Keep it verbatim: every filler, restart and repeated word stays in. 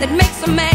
That makes a man